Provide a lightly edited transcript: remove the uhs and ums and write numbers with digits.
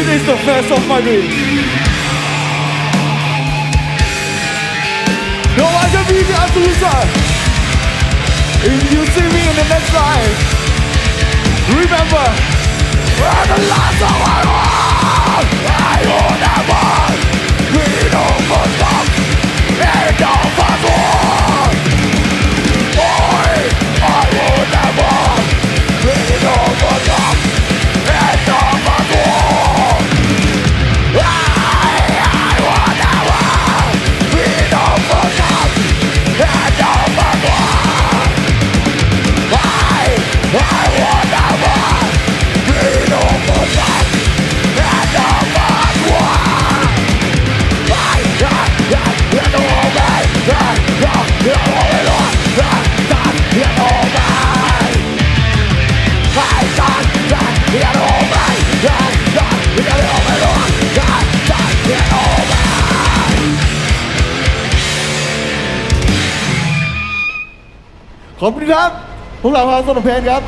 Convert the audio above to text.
This is the first of my dreams. No, I can be the answer. If you see me in the next life, remember, we're the last of our world. I will never be no first love and no first war. Boy, I will never be no first love and no first war.ขอบคุณครับพวกเราครับสนุกเพลินครับ